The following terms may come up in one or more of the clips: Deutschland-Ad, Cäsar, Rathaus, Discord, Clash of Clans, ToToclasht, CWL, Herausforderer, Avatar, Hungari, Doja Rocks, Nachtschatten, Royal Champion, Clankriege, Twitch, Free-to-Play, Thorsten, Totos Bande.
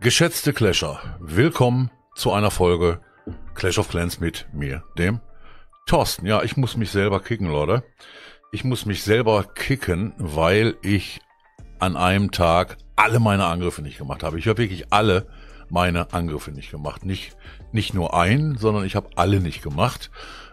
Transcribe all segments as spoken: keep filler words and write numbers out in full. Geschätzte Clasher, willkommen zu einer Folge Clash of Clans mit mir, dem Thorsten. Ja, ich muss mich selber kicken, Leute. Ich muss mich selber kicken, weil ich an einem Tag alle meine Angriffe nicht gemacht habe. Ich habe wirklich alle meine Angriffe nicht gemacht. Nicht, nicht nur einen, sondern ich habe alle nicht gemacht.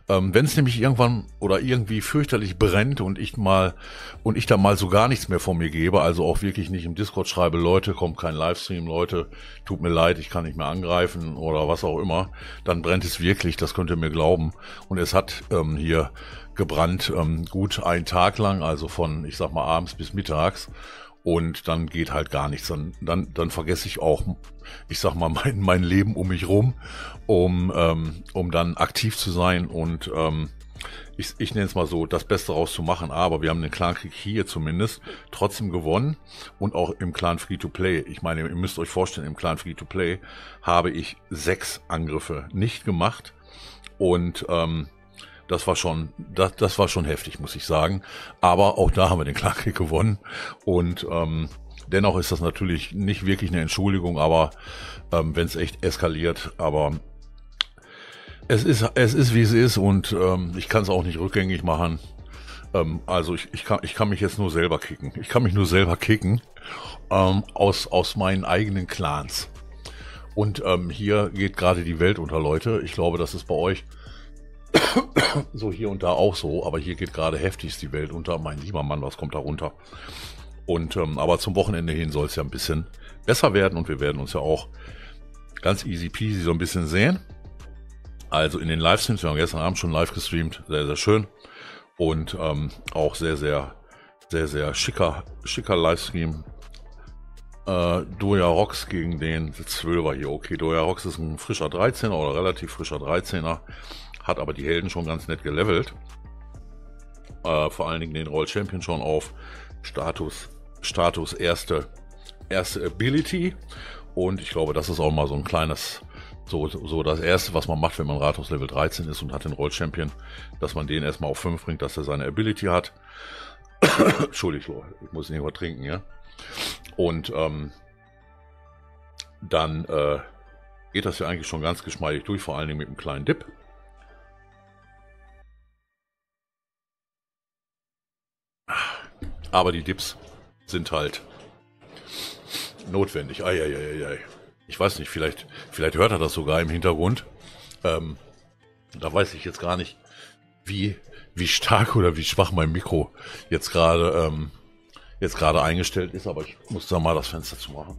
Ähm, wenn es nämlich irgendwann oder irgendwie fürchterlich brennt und ich mal und ich da mal so gar nichts mehr von mir gebe, also auch wirklich nicht im Discord schreibe, Leute, kommt kein Livestream, Leute, tut mir leid, ich kann nicht mehr angreifen oder was auch immer, dann brennt es wirklich, das könnt ihr mir glauben. Und es hat ähm, hier gebrannt, ähm, gut einen Tag lang, also von, ich sag mal, abends bis mittags. Und dann geht halt gar nichts. Dann, dann, dann vergesse ich auch, ich sag mal, mein, mein Leben um mich rum, um, ähm, um dann aktiv zu sein und ähm, ich, ich nenne es mal so, das Beste daraus zu machen. Aber wir haben den Clankrieg hier zumindest trotzdem gewonnen und auch im Clan Free-to-Play. Ich meine, ihr müsst euch vorstellen, im Clan Free-to-Play habe ich sechs Angriffe nicht gemacht und ähm, Das war schon, das, das war schon heftig, muss ich sagen. Aber auch da haben wir den Clankrieg gewonnen. Und ähm, dennoch ist das natürlich nicht wirklich eine Entschuldigung, aber ähm, wenn es echt eskaliert, aber es ist, es ist wie es ist und ähm, ich kann es auch nicht rückgängig machen. Ähm, also ich, ich kann, ich kann mich jetzt nur selber kicken. Ich kann mich nur selber kicken ähm, aus aus meinen eigenen Clans. Und ähm, hier geht gerade die Welt unter, Leute. Ich glaube, das ist bei euch so hier und da auch so, aber hier geht gerade heftigst die Welt unter. Mein lieber Mann, was kommt da runter? Und, ähm, aber zum Wochenende hin soll es ja ein bisschen besser werden und wir werden uns ja auch ganz easy peasy so ein bisschen sehen. Also in den Livestreams, wir haben gestern Abend schon live gestreamt, sehr, sehr schön und ähm, auch sehr, sehr, sehr, sehr schicker, schicker Livestream. Äh, Doja Rocks gegen den Zwölfer hier. Okay, Doja Rocks ist ein frischer dreizehner oder relativ frischer dreizehner. Hat aber die Helden schon ganz nett gelevelt. Äh, vor allen Dingen den Royal Champion schon auf Status, Status erste, erste Ability. Und ich glaube, das ist auch mal so ein kleines, so, so das erste, was man macht, wenn man Rathaus Level dreizehn ist und hat den Royal Champion, dass man den erstmal auf fünf bringt, dass er seine Ability hat. Entschuldigung, ich muss nicht übertrinken, ja. Und ähm, dann äh, geht das ja eigentlich schon ganz geschmeidig durch, vor allen Dingen mit einem kleinen Dip. Aber die Dips sind halt notwendig. Ei, ei, ei, ei. Ich weiß nicht, vielleicht, vielleicht hört er das sogar im Hintergrund. Ähm, da weiß ich jetzt gar nicht, wie, wie stark oder wie schwach mein Mikro jetzt gerade ähm, jetzt gerade eingestellt ist. Aber ich muss da mal das Fenster zumachen.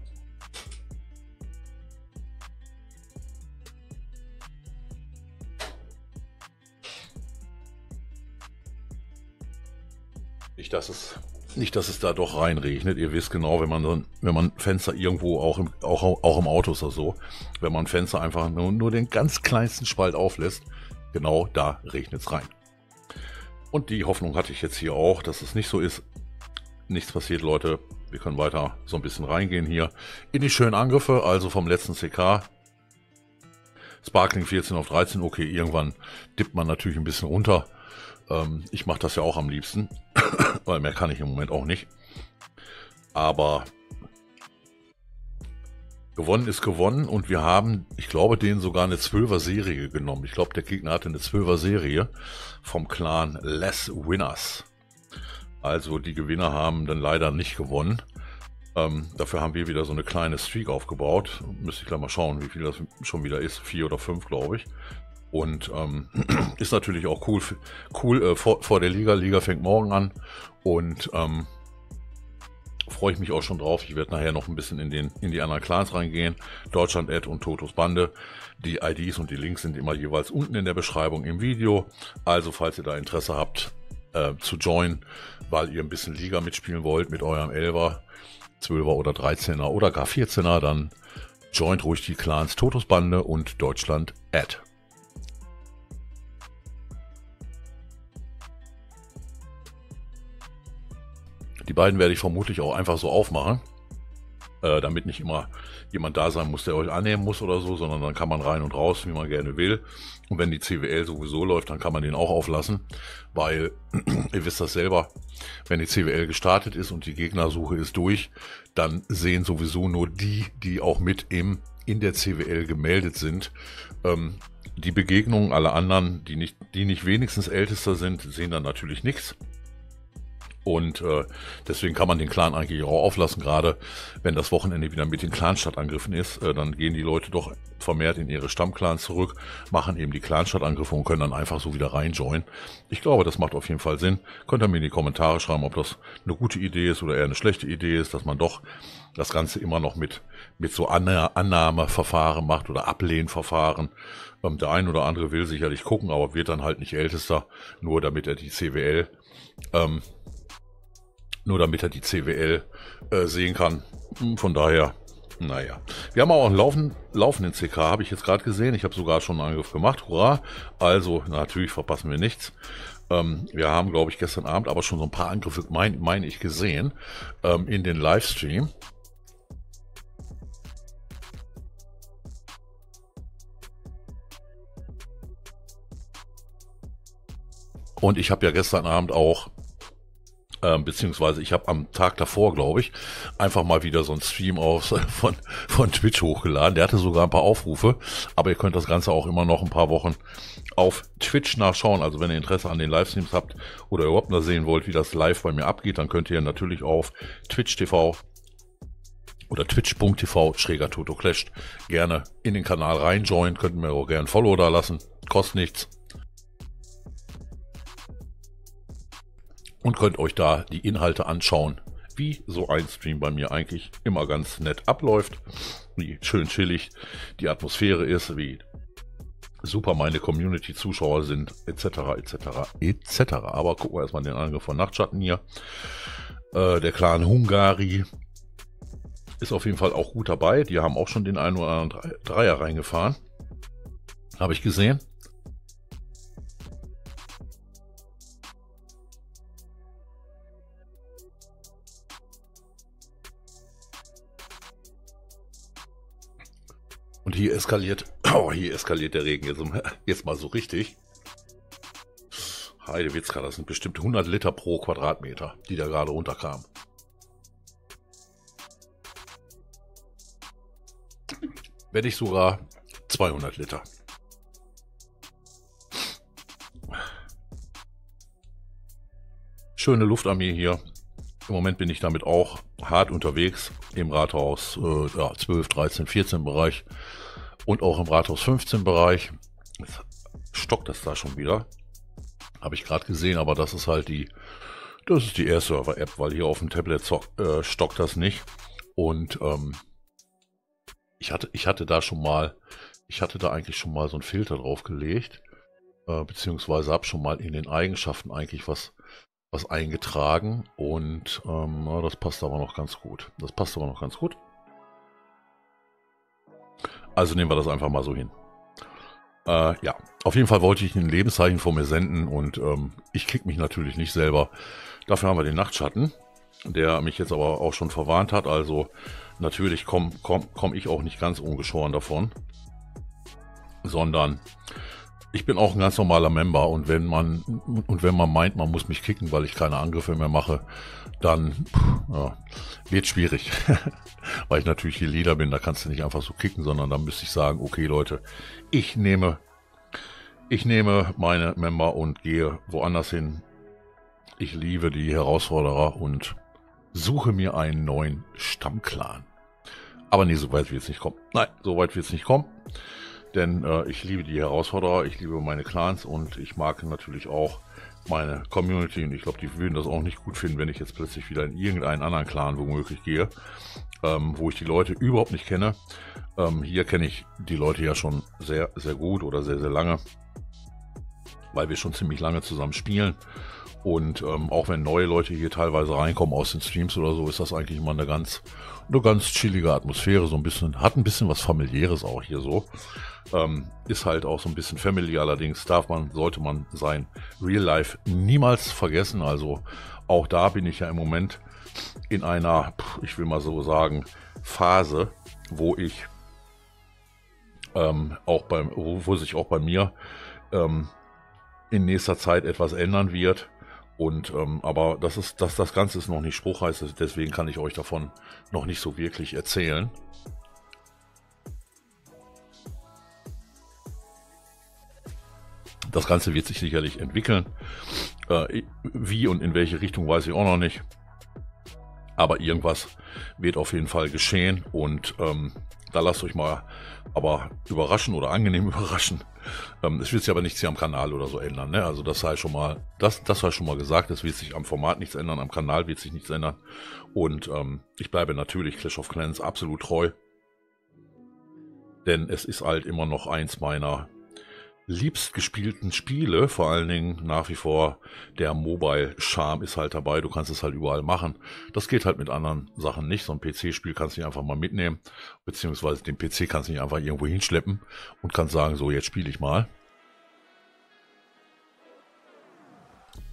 Nicht, dass es... Nicht, dass es da doch reinregnet. Ihr wisst genau, wenn man, wenn man Fenster irgendwo, auch im, auch, auch im Auto ist das so, wenn man Fenster einfach nur, nur den ganz kleinsten Spalt auflässt, genau da regnet es rein. Und die Hoffnung hatte ich jetzt hier auch, dass es nicht so ist. Nichts passiert, Leute. Wir können weiter so ein bisschen reingehen hier in die schönen Angriffe, also vom letzten C K. Sparkling vierzehn auf dreizehn, okay, irgendwann dippt man natürlich ein bisschen runter. Ich mache das ja auch am liebsten, weil mehr kann ich im Moment auch nicht. Aber gewonnen ist gewonnen und wir haben, ich glaube, denen sogar eine Zwölfer-Serie genommen. Ich glaube, der Gegner hatte eine Zwölfer-Serie vom Clan Less Winners. Also die Gewinner haben dann leider nicht gewonnen. Ähm, dafür haben wir wieder so eine kleine Streak aufgebaut. Müsste ich gleich mal schauen, wie viel das schon wieder ist. Vier oder fünf, glaube ich. Und ähm, ist natürlich auch cool, cool äh, vor, vor der Liga. Liga fängt morgen an und ähm, freue ich mich auch schon drauf. Ich werde nachher noch ein bisschen in, den, in die anderen Clans reingehen. Deutschland-Ad und Totos Bande. Die I Ds und die Links sind immer jeweils unten in der Beschreibung im Video. Also falls ihr da Interesse habt äh, zu joinen, weil ihr ein bisschen Liga mitspielen wollt mit eurem Elfer, Zwölfer oder Dreizehner oder gar Vierzehner, dann joint ruhig die Clans Totos Bande und Deutschland-Ad. Die beiden werde ich vermutlich auch einfach so aufmachen. äh, damit nicht immer jemand da sein muss, der euch annehmen muss oder so, sondern dann kann man rein und raus, wie man gerne will. Und wenn die C W L sowieso läuft, dann kann man den auch auflassen, weil ihr wisst das selber, wenn die C W L gestartet ist und die Gegnersuche ist durch, dann sehen sowieso nur die, die auch mit im in der C W L gemeldet sind, ähm, die Begegnungen, alle anderen, die nicht, die nicht wenigstens ältester sind, sehen dann natürlich nichts. Und äh, deswegen kann man den Clan eigentlich auch auflassen, gerade wenn das Wochenende wieder mit den Clan-Stadtangriffen ist. Äh, dann gehen die Leute doch vermehrt in ihre Stammclans zurück, machen eben die Clan-Stadtangriffe und können dann einfach so wieder reinjoinen. Ich glaube, das macht auf jeden Fall Sinn. Könnt ihr mir in die Kommentare schreiben, ob das eine gute Idee ist oder eher eine schlechte Idee ist, dass man doch das Ganze immer noch mit, mit so Annahmeverfahren macht oder Ablehnverfahren. Ähm, der ein oder andere will sicherlich gucken, aber wird dann halt nicht ältester, nur damit er die C W L... Ähm, Nur damit er die C W L äh, sehen kann. Von daher, naja. Wir haben auch einen laufen, laufenden C K, habe ich jetzt gerade gesehen. Ich habe sogar schon einen Angriff gemacht. Hurra. Also, natürlich verpassen wir nichts. Ähm, wir haben, glaube ich, gestern Abend aber schon so ein paar Angriffe, meine mein ich, gesehen ähm, in den Livestream. Und ich habe ja gestern Abend auch... beziehungsweise ich habe am Tag davor, glaube ich, einfach mal wieder so einen Stream aus, von, von Twitch hochgeladen. Der hatte sogar ein paar Aufrufe, aber ihr könnt das Ganze auch immer noch ein paar Wochen auf Twitch nachschauen. Also wenn ihr Interesse an den Livestreams habt oder überhaupt mal sehen wollt, wie das live bei mir abgeht, dann könnt ihr natürlich auf Twitch Punkt T V oder Twitch Punkt T V Schräger Toto Clash gerne in den Kanal reinjoinen. Könnt ihr mir auch gerne ein Follow da lassen, kostet nichts. Und könnt euch da die Inhalte anschauen, wie so ein Stream bei mir eigentlich immer ganz nett abläuft, wie schön chillig die Atmosphäre ist, wie super meine Community-Zuschauer sind, et cetera et cetera et cetera. Aber gucken wir erstmal den Angriff von Nachtschatten hier. Äh, der Clan Hungari ist auf jeden Fall auch gut dabei. Die haben auch schon den einen oder anderen Dreier reingefahren. Habe ich gesehen. Und hier eskaliert, oh, hier eskaliert der Regen jetzt, jetzt mal so richtig. Heidewitzka, das sind bestimmt hundert Liter pro Quadratmeter, die da gerade runterkamen. Wenn nicht sogar zweihundert Liter. Schöne Luftarmee hier. Im Moment bin ich damit auch hart unterwegs im Rathaus äh, ja, zwölf, dreizehn, vierzehn Bereich und auch im Rathaus fünfzehn Bereich. Jetzt stockt das da schon wieder. Habe ich gerade gesehen, aber das ist halt die, das ist die Air-Server-App, weil hier auf dem Tablet zock, äh, stockt das nicht. Und ähm, ich hatte, ich hatte da schon mal, ich hatte da eigentlich schon mal so einen Filter drauf gelegt, äh, beziehungsweise habe schon mal in den Eigenschaften eigentlich was was eingetragen und ähm, das passt aber noch ganz gut. Das passt aber noch ganz gut. Also nehmen wir das einfach mal so hin. Äh, ja, auf jeden Fall wollte ich ein Lebenszeichen vor mir senden und ähm, ich krieg mich natürlich nicht selber. Dafür haben wir den Nachtschatten, der mich jetzt aber auch schon verwarnt hat. Also natürlich komme komm, komm ich auch nicht ganz ungeschoren davon, sondern... Ich bin auch ein ganz normaler Member und wenn man und wenn man meint, man muss mich kicken, weil ich keine Angriffe mehr mache, dann pff, ja, wird schwierig. Weil ich natürlich hier Leader bin, da kannst du nicht einfach so kicken, sondern dann müsste ich sagen, okay Leute, ich nehme, ich nehme meine Member und gehe woanders hin. Ich liebe die Herausforderer und suche mir einen neuen Stammclan. Aber nee, so weit wird es nicht kommen. Nein, so weit wird es nicht kommen. Denn äh, ich liebe die Herausforderer, ich liebe meine Clans und ich mag natürlich auch meine Community. Und ich glaube, die würden das auch nicht gut finden, wenn ich jetzt plötzlich wieder in irgendeinen anderen Clan womöglich gehe, ähm, wo ich die Leute überhaupt nicht kenne. Ähm, hier kenne ich die Leute ja schon sehr, sehr gut oder sehr, sehr lange, weil wir schon ziemlich lange zusammen spielen. Und ähm, auch wenn neue Leute hier teilweise reinkommen aus den Streams oder so, ist das eigentlich immer eine ganz, eine ganz chillige Atmosphäre. So ein bisschen, hat ein bisschen was Familiäres auch hier so. Ähm, ist halt auch so ein bisschen Family. Allerdings darf man, sollte man sein Real Life niemals vergessen. Also auch da bin ich ja im Moment in einer, ich will mal so sagen, Phase, wo ich ähm, auch beim, wo sich auch bei mir ähm, in nächster Zeit etwas ändern wird. Und ähm, aber das ist, das, das Ganze ist noch nicht spruchreif, deswegen kann ich euch davon noch nicht so wirklich erzählen. Das Ganze wird sich sicherlich entwickeln. Äh, wie und in welche Richtung weiß ich auch noch nicht. Aber irgendwas wird auf jeden Fall geschehen und ähm, da lasst euch mal aber überraschen oder angenehm überraschen. Ähm, es wird sich aber nichts hier am Kanal oder so ändern, ne? Also das sei schon mal, das, das sei schon mal gesagt, es wird sich am Format nichts ändern, am Kanal wird sich nichts ändern. Und ähm, ich bleibe natürlich Clash of Clans absolut treu. Denn es ist halt immer noch eins meiner liebst gespielten Spiele, vor allen Dingen nach wie vor der Mobile-Charme ist halt dabei, du kannst es halt überall machen. Das geht halt mit anderen Sachen nicht, so ein P C-Spiel kannst du nicht einfach mal mitnehmen, beziehungsweise den P C kannst du nicht einfach irgendwo hinschleppen und kannst sagen, so jetzt spiele ich mal.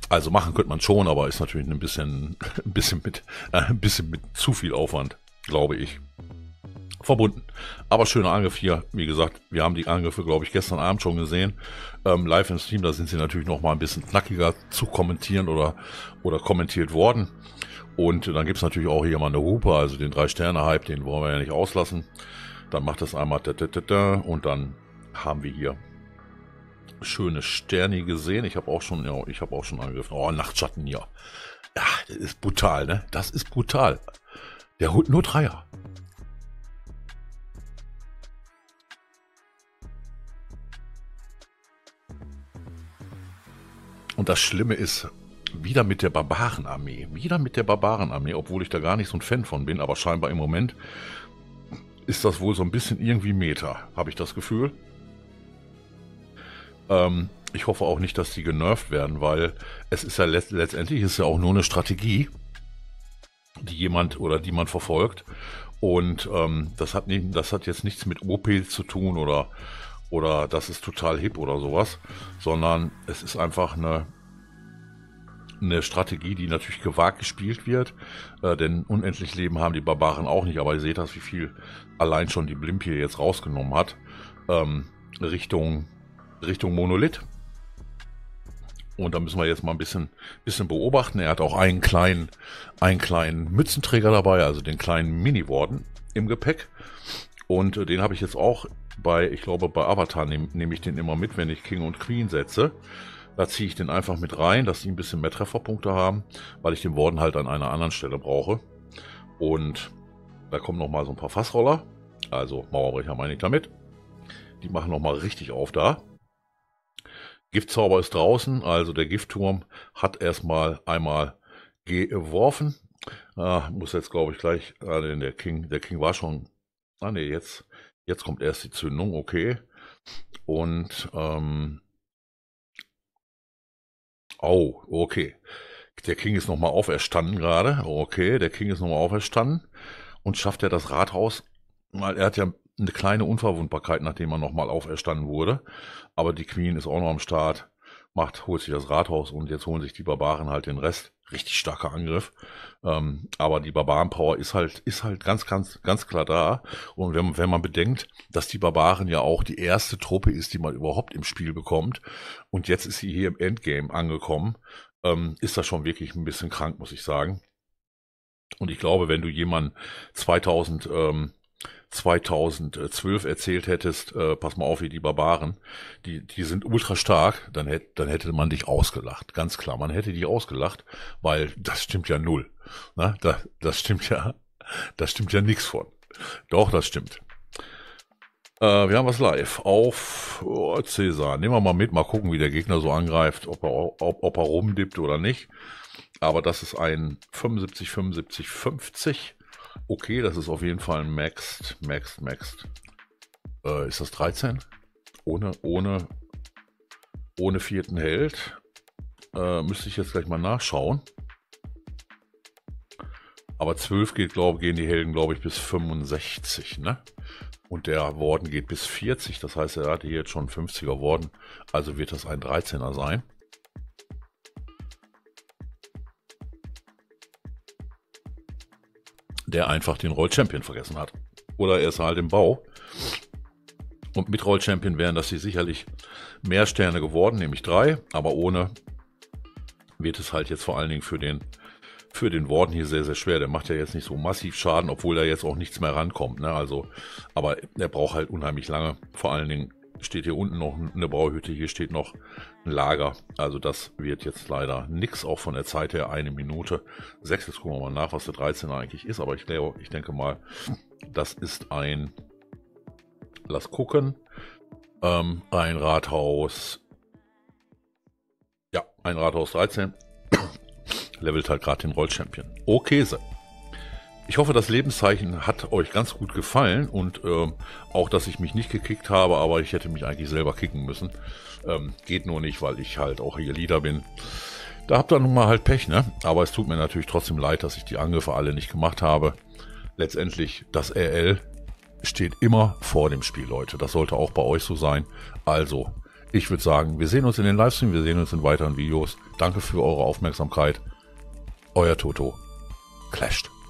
Also machen könnte man schon, aber ist natürlich ein bisschen, ein bisschen mit, ein bisschen mit zu viel Aufwand, glaube ich, verbunden. Aber schöner Angriff hier. Wie gesagt, wir haben die Angriffe, glaube ich, gestern Abend schon gesehen. Ähm, live im Stream, da sind sie natürlich noch mal ein bisschen knackiger zu kommentieren oder, oder kommentiert worden. Und dann gibt es natürlich auch hier mal eine Hupe, also den drei Sterne Hype, den wollen wir ja nicht auslassen. Dann macht das einmal und dann haben wir hier schöne Sterne gesehen. Ich habe auch schon, ja, ich habe auch schon angegriffen. Oh, Nachtschatten hier. Ja, das ist brutal, ne? Das ist brutal. Der holt nur Dreier. Und das Schlimme ist, wieder mit der Barbarenarmee, wieder mit der Barbarenarmee, obwohl ich da gar nicht so ein Fan von bin, aber scheinbar im Moment ist das wohl so ein bisschen irgendwie Meta, habe ich das Gefühl. Ähm, ich hoffe auch nicht, dass die genervt werden, weil es ist ja let- letztendlich ist ja auch nur eine Strategie, die jemand oder die man verfolgt. Und ähm, das hat nicht, das hat jetzt nichts mit O P zu tun oder oder das ist total hip oder sowas, sondern es ist einfach eine, eine Strategie, die natürlich gewagt gespielt wird, äh, denn unendlich Leben haben die Barbaren auch nicht, aber ihr seht das, wie viel allein schon die Blimp hier jetzt rausgenommen hat, ähm, Richtung, Richtung Monolith. Und da müssen wir jetzt mal ein bisschen, bisschen beobachten. Er hat auch einen kleinen, einen kleinen Mützenträger dabei, also den kleinen Mini-Warden im Gepäck. Und den habe ich jetzt auch bei, ich glaube bei Avatar nehme nehm ich den immer mit, wenn ich King und Queen setze. Da ziehe ich den einfach mit rein, dass die ein bisschen mehr Trefferpunkte haben, weil ich den Warden halt an einer anderen Stelle brauche. Und da kommen nochmal so ein paar Fassroller, also Mauerbrecher meine ich damit. Die machen nochmal richtig auf da. Giftzauber ist draußen, also der Giftturm hat erstmal einmal geworfen. Ah, muss jetzt glaube ich gleich, ah, der King, der King war schon... Ah, nee, jetzt, jetzt kommt erst die Zündung, okay. Und, ähm, oh, okay. Der King ist nochmal auferstanden gerade. Okay, der King ist nochmal auferstanden. Und schafft er das Rathaus? Weil er hat ja eine kleine Unverwundbarkeit, nachdem er nochmal auferstanden wurde. Aber die Queen ist auch noch am Start. Macht, holt sich das Rathaus und jetzt holen sich die Barbaren halt den Rest. Richtig starker Angriff, ähm, aber die Barbaren-Power ist halt, ist halt ganz, ganz, ganz klar da. Und wenn, wenn man bedenkt, dass die Barbaren ja auch die erste Truppe ist, die man überhaupt im Spiel bekommt und jetzt ist sie hier im Endgame angekommen, ähm, ist das schon wirklich ein bisschen krank, muss ich sagen. Und ich glaube, wenn du jemanden zweitausendzwölf erzählt hättest, äh, pass mal auf, wie die Barbaren, die, die sind ultra stark, dann, hätt, dann hätte man dich ausgelacht, ganz klar, man hätte die ausgelacht, weil das stimmt ja null, na, das, das stimmt ja, das stimmt ja nichts von, doch, das stimmt. Äh, wir haben was live auf oh, Cäsar, nehmen wir mal mit, mal gucken, wie der Gegner so angreift, ob er, ob, ob er rumdippt oder nicht, aber das ist ein fünfundsiebzig, fünfundsiebzig, fünfzig. Okay, das ist auf jeden Fall maxed, maxed, maxed. Äh, ist das dreizehn? Ohne, ohne, ohne vierten Held. Äh, müsste ich jetzt gleich mal nachschauen. Aber zwölf geht, glaube, gehen die Helden, glaube ich, bis fünfundsechzig, ne? Und der Warden geht bis vierzig, das heißt, er hatte hier jetzt schon fünfziger Warden, also wird das ein dreizehner sein. der einfach den Royal Champion vergessen hat. Oder er ist halt im Bau. Und mit Royal Champion wären das hier sicherlich mehr Sterne geworden, nämlich drei. Aber ohne wird es halt jetzt vor allen Dingen für den, für den Warden hier sehr, sehr schwer. Der macht ja jetzt nicht so massiv Schaden, obwohl da jetzt auch nichts mehr rankommt, ne? Also, aber er braucht halt unheimlich lange. Vor allen Dingen steht hier unten noch eine Brauhütte, hier steht noch ein Lager. Also das wird jetzt leider nichts, auch von der Zeit her eine Minute. sechs, jetzt gucken wir mal nach, was der dreizehner eigentlich ist. Aber ich, glaube, ich denke mal, das ist ein, lass gucken, ähm, ein Rathaus, ja, ein Rathaus dreizehn, levelt halt gerade den Royal Champion. Okay, so. Ich hoffe, das Lebenszeichen hat euch ganz gut gefallen und ähm, auch, dass ich mich nicht gekickt habe, aber ich hätte mich eigentlich selber kicken müssen. Ähm, geht nur nicht, weil ich halt auch hier Leader bin. Da habt ihr nun mal halt Pech, ne? Aber es tut mir natürlich trotzdem leid, dass ich die Angriffe alle nicht gemacht habe. Letztendlich, das R L steht immer vor dem Spiel, Leute. Das sollte auch bei euch so sein. Also, ich würde sagen, wir sehen uns in den Livestream, wir sehen uns in weiteren Videos. Danke für eure Aufmerksamkeit. Euer Toto. Clasht.